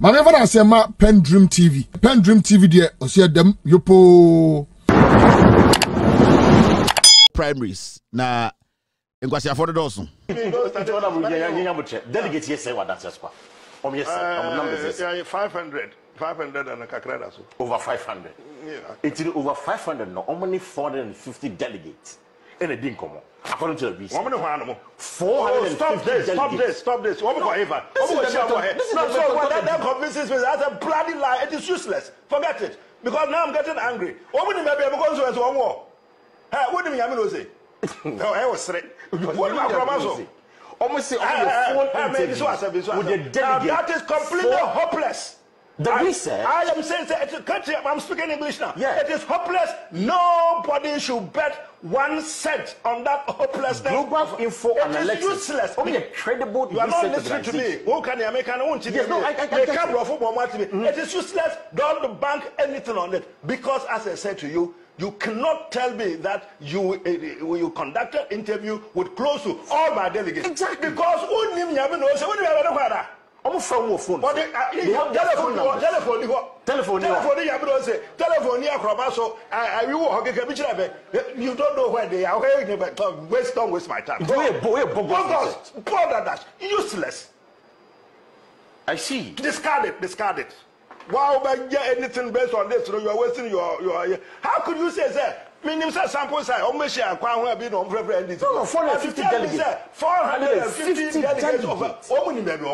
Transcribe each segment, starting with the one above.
My never I say ma Pendream TV. Pendream TV there or see them yopo primaries. Na Enkwasi afforded also. Delegate yes what that's just 500 and a kakra so. Over 500. Yeah. It is over 500 no. Only 450 delegates. And it didn't come on. According to the reason. 450 Stop this. That convinces me. That's a bloody lie. It is useless. Forget it. Because now I'm getting angry. What do you mean? Because there's one war. What do you mean? I mean, no, I was straight. What do you mean? Almost say, that is completely hopeless. The research. I am saying it's a country. I'm speaking English now. Yeah. It is hopeless. Nobody should bet 1 cent on that hopelessness. Global info analysis. It is useless. Only a credible. You are not listening to me. Who can you make an own TV? Yes, no, I can't. It is useless. Don't bank anything on it because, as I said to you, you cannot tell me that you conducted interview with close to all my delegates. Exactly. Because I'm from phone. But they have telephone. You don't know where they are. Don't waste my time. Bogus. Useless. I see. Discard it. Why would you anything based on this? You are wasting your. How could you say that? Minimum sample size. How much are going to be on every end? No, 450 delegates. 450 delegates over. How many maybe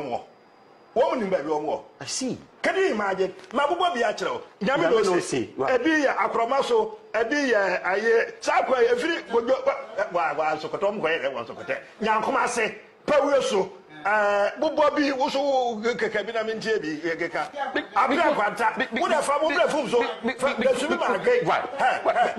more? I see. Can you imagine? Mabubo biachero. Nyame no see. Ebi ya akromaso. Ebi ya aye. Sakwa efiri. Wa sokoto mkoye wa sokoto. Nyankoma se. Peweso. Bubo bi uso kekabina minjebi yekeka. Abira kwanta. Muda fa mumbre fumzo. The subi bagay. Why?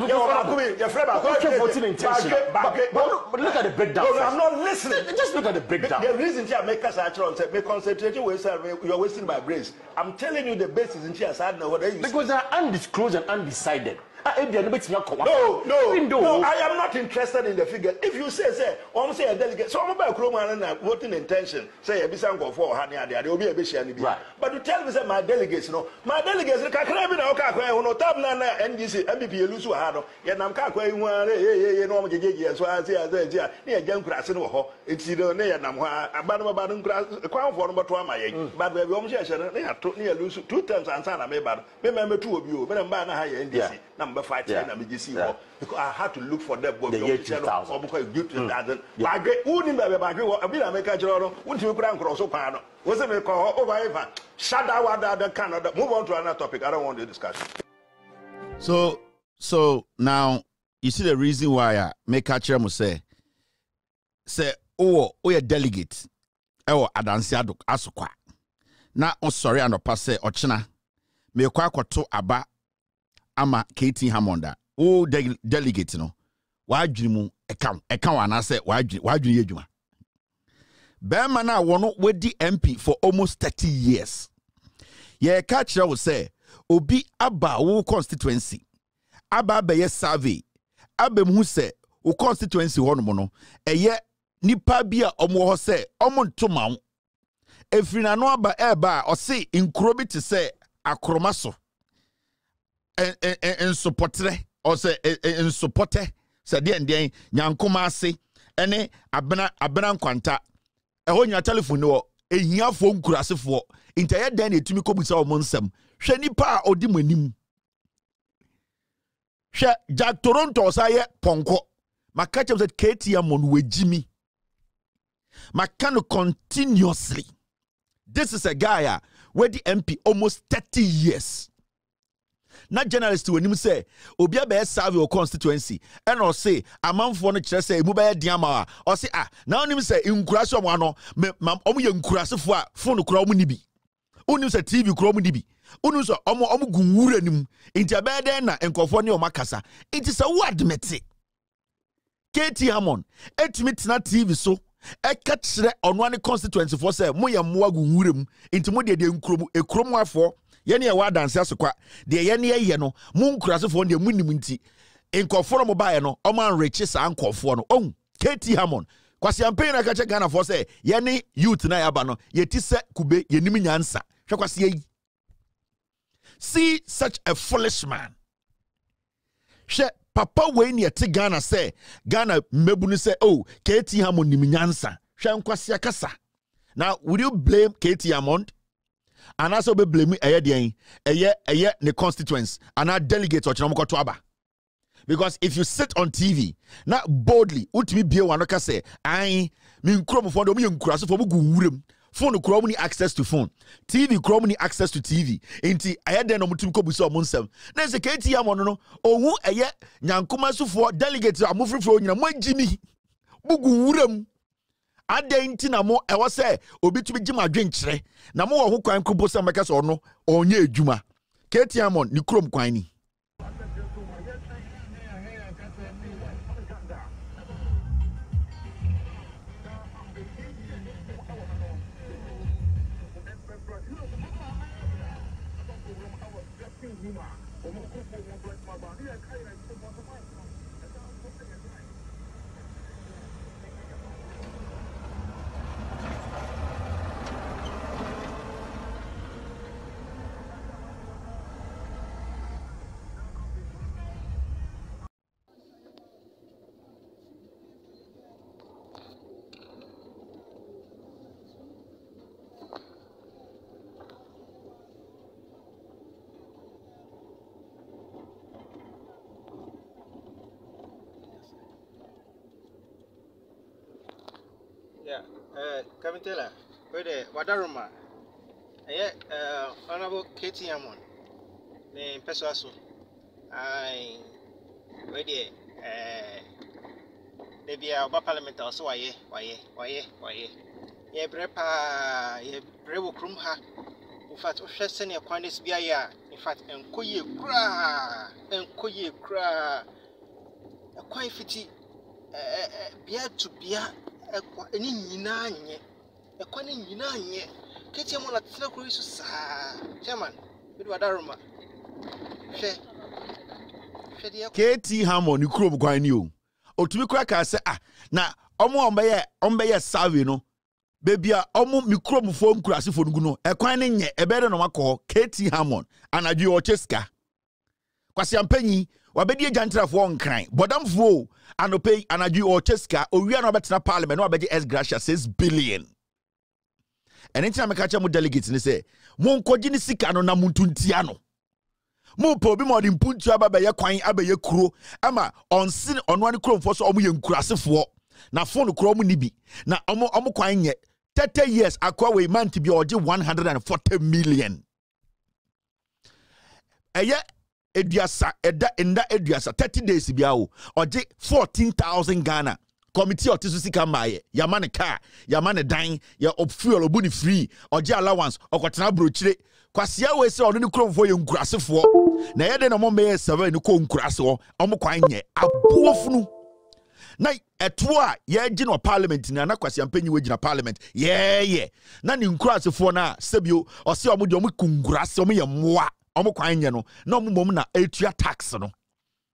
Yo makumi. Your friend bagay. But look at the breakdown. No, I'm not listening. Just look at the breakdown. The reason here make us actually say me concentrating yourself. You are wasting my brains. I'm telling you the basis in here. I know what you. Because they are undisclosed and undecided. No, I am not interested in the figure. If you say, I'm saying a delegate, so I'm about voting intention, say, I'm going for Hania, there will be a bishop. But you tell me, my delegates, no, my delegates, NDC, MPP, Lusu Hano, and I'm Kakwe, so I say, near Jam Grass in Oho, it's either near Namwa, Abandon Badan Grass, a crown for number 2 but we have near Lusu 2 times and Sana, remember 2 of you, but I'm buying a high NDC. Because I had to look for that book. The year 2000. Move on to another topic. I don't want the discussion. So now you see the reason why I make a chair must say oh a delegate. Oh adansiado asukwa. Na on sorry and opase ochina. Me kwa koto aba. Ama K.T. Hammond o delegate no wa adwumu eka wa na se wa adwun ye adwuma be man na wono wedi MP for almost 30 years ye ka kire wo se obi aba wo constituency aba be ye survey aba mu se wo constituency ho no no eye nipa bia omo ho se omo ntoma wo efrina no aba eba o se nkuro bi te se akroma so and supporter or say in supporter said the end Yankumasi and Abena Quanta. A whole your telephone or a young phone crass for entire den to me come with our monsum. Shani pa or dimunim Jack Toronto Saya Ponko. My catch up that K.T. Hammond with Jimmy. My canoe continuously. This is a guy where the MP almost 30 years. Not journalists when you say, Obia be serve your constituency, and or say, a man for the chess, a mobile diamma, or say, now you say, in Grasso Wano, Mam Omian Grasso, phone Crominibi. Unus a TV Crominibi. Unus a Omoguranum, Interbedena, and Confornio Macassa. It is a word mete. K.T. Hammond, 8 minutes not TV so. I catch that on one constituency for say, Moya Muagurum, into Modia de Cromwa for. Yenia wadansi asokwa de yenia yeno mu nkurasefo de munim nti nkoforo mo bae no oman riches ankofo no K.T. Hammond Kwasi ampe na kache Ghana for say ye ne youth na yaba no ye ti se kube ye nim nyansa hwe kwasi yi. See such a foolish man. She papa we ne ti Ghana say Ghana mebunu say oh K.T. Hammond nim nyansa hwe kwasi akasa. Now would you blame K.T. Hammond? And also be blame a year the constituents and our delegates or Chinamuko to Abba. Because if you sit on TV, now boldly, Utimi Bio Wanoka say, I mean, Chromophone, Cross for Gurum, phone Chromony access to phone, TV Chromony access to TV, into I had then on Mutumko Busso Munsem. There's a K.T. Hammond, or who a year Yankumasu for delegates are moving from Jimmy Bugurum. I didn't know I was say, Obi to be Jim a drink. Namo who can compose some makers or no, or near Juma. K.T. Hammond, Nikrom Quiney. Yeah, Kevin Taylor, where the Wadaruma, Honorable K.T. Hammond, the Pesuasu, I where the be our parliament also, why, yeah, brepa, yeah, brevo krumha, in fact, Shasani upon this beer, in fact, and could you cry, a quite fitty beer to beer. Any ninany, a conning ninany, K.T. Hammond at Slacruis, Chairman, with Wadaruma. K.T. Hammond, you crook, grind you. Or to be cracker, say, ah, now, on by a savino, baby, almost microbe foam crassy for Guno, a quining a better no call, K.T. Hammond, and a duochesca. Quasiam penny. Wabedi jantra for one crime, but I'm full and pay an adieu or cheska or we are not better parliament or bedi S. Gracia 6 billion. And anytime I catch a delegates and they say, Mon Cogini Sicano Namuntuntiano. Mo probably more than Puntuaba by your coin, Abba your crew, Emma on sin on one crumb for so omu crass of war. Now phone crumb nibi. Now omu coin yet 30 years aquaway man to be or 140 million. A year. Ediasa, enda Ediasa, 30 days biao, or 14,000 Ghana. Committee or Tisusi Kamaye, Yamane car, Yamane dine, your up fuel or bunny free, or j allowance, or Quatina Bruchre, Quasiawe saw on the crumb for you grass of war. Nay, then a moment server in the comb grass or Omoquine, a poor flu. Nay, a toa, ye general parliament in Anaquasian Penny in a parliament, yeah. None in grass of for na, Sebio, or Samudomukum grass or me a moa. Omo kwa no na mom na etua tax no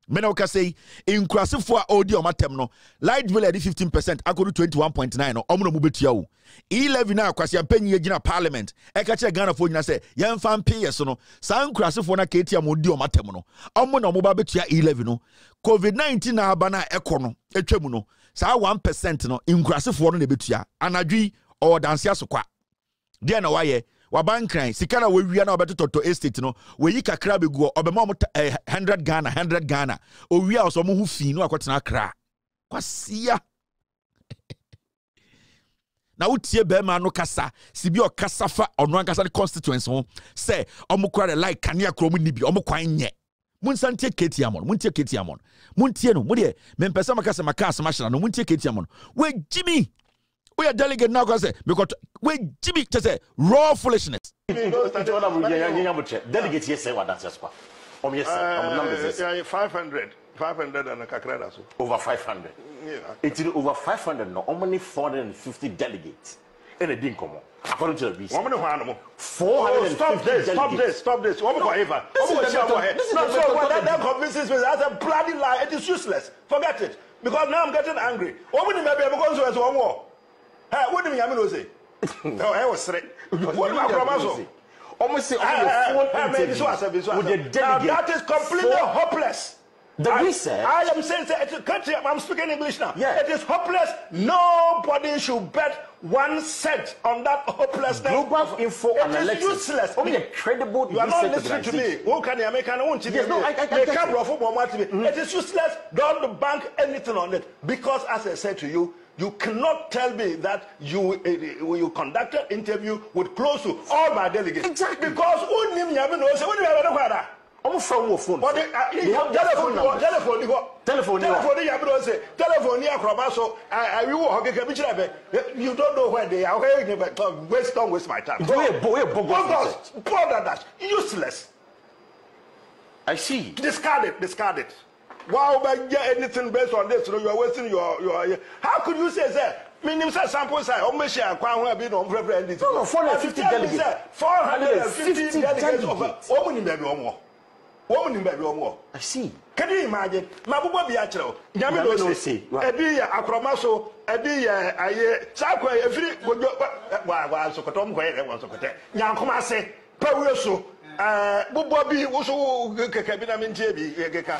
me na uka say inkurase fo a odi o matem no light bill at 15% akodu 21.9 no omo no mubetua wo 11 na kwase ampanyi agina parliament e ka che Ghana fo nyina say yan fan PS no san kurase fo na K.T. Hammond odi o matem no omo na omoba betua 11 no COVID-19 na aba na eko no etwam no sa 1% no inkurase fo no na betua anadwi o danse asokwa dia na waye Wabankran, Sikana we wiana obetoto estate no, we yi kakra beguo, obemom 100 Ghana. O wia oso mo hu fi no akotena kra. Kwasia. Na utie be ma no kasa, sibi o kasa fa ono ankasa the constituents ho, say omukra the like kanea kromu ni bi, omukwan nye. Munsantie K.T. Hammond, Muntie no, mudie, mempesa makasa makasa mashana no muntie K.T. Hammond. We Jimmy we are delegate now because we Jimmy just say raw foolishness. Delegate yes, that's 500 and a cacrada. Over 500. Yeah. It's over 500 no, only 450 delegates. And it didn't come on. According to the reason. 450 Stop this. This is not so that convinces me that's a bloody lie. It is useless. Forget it. Because now I'm getting angry. What would you maybe because there's one more? Hey, what do you mean? No, I was straight. What do I promise? Almost say, that is completely hopeless. The research. I am saying, I'm speaking English now. Yeah. It is hopeless. Nobody should bet 1 cent on that hopelessness. Global info analysis. It is useless. Only a credible. You are not listening to me. Who can you make an own TV? Yes, no, I it is useless. Don't bank anything on it. Because as I said to you, you cannot tell me that you conducted an interview with close to all my delegates. Exactly. Because who knew me? I mean, I'm from your phone. Telephone. You don't know where they are. Don't waste my time. Bogus. Useless. I see. Discard it. Why would I get anything based on this? You are wasting your. How could you say that? Minimum sample size. How much I can't be on every entity. 450 delegates. 450 delegates over. Woman in baby or more. I see. Can you imagine? Mabuba Biatro, Yamino, Adia, Acromaso, Adia, Sakwa, every would go. Why was Sokotom where I was Sokote? Yankomase, Peruso, Bubabi, Uso, Cabina, and Jebby, Geka.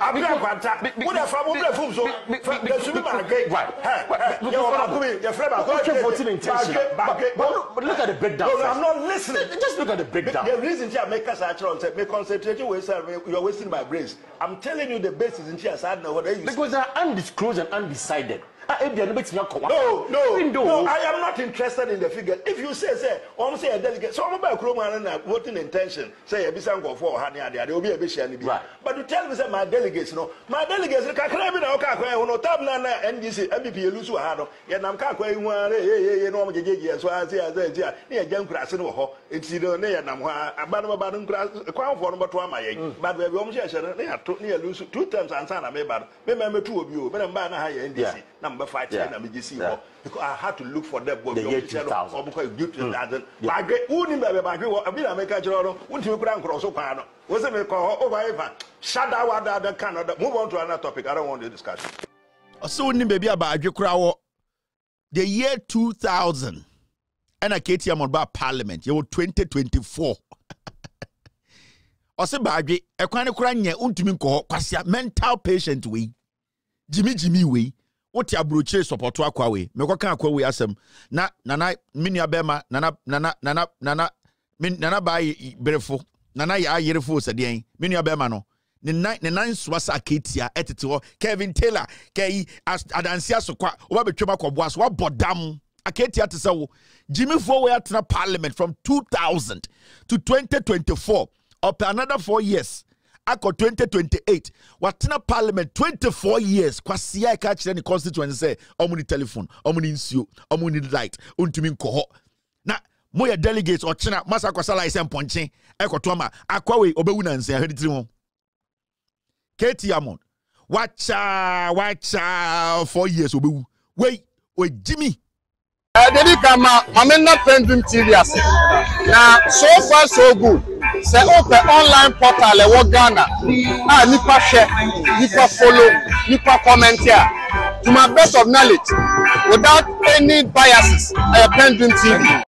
I'm not going to. What a family fool. The Superman gate. Right. Your friend, I'm going to put him in touch. But look at the breakdown. No, I'm not listening. Just look at the breakdown. The reason you make us actually say, concentrate yourself, you're wasting my brains. I'm telling you the basis in chess. I don't know what they use. Because they are undisclosed and undecided. No, I am not interested in the figure. If you say, I'm saying a delegate, so I'm about a voting intention, say, a bishop go for Hania, there will be a bishop. But you tell me, say, my delegates, I can't be no Tabna, NDC, MPP, Lusu Hano, and I'm Kakwe, no, JJ, so I say, near Jamcras and Oho, it's either near Namwa, a bad of a grass, a crown for number 2 but we have one session, they are near Lusu 2 times and Sana, maybe, remember 2 of you, but I'm bad and NDC. Because I had to look for that book. The year 2000. Move on to another topic. I don't want the discussion. So, baby, about the year 2000, and I K.T. Hammond about Parliament. You were 2024. I said, baby, I can't cry. Mental patient way, Jimmy way. What ya broche support to akwawe me kwaka akwawe asem na nana minia bema nana bai berefo nana ya yerefo sadian minia bema no ne nine swasa ketia etete ho Kevin Taylor kai adansia sokwa oba betwema kwaboa so wabodam aketia tese wo Jimmy Fowe atena Parliament from 2000 to 2024 up another 4 years. Ako 2028 watina Parliament 24 years kwasia ka kire ni constituency say omuni telephone omuni nsio omuni light ontumi nkoho na moya delegates or china masa kwasala ise mponche ekoto ma akwawe obewu na nsia heditiri ho K.T. Hammond wacha 4 years obewu wey we Jimmy dedikama amena Pendream TV ase na so far so good. C'est open online portal et Wagana. Ah, ni pas share, ni pas follow, ni pas commenter. To my best of knowledge, without any biases, Pendream TV.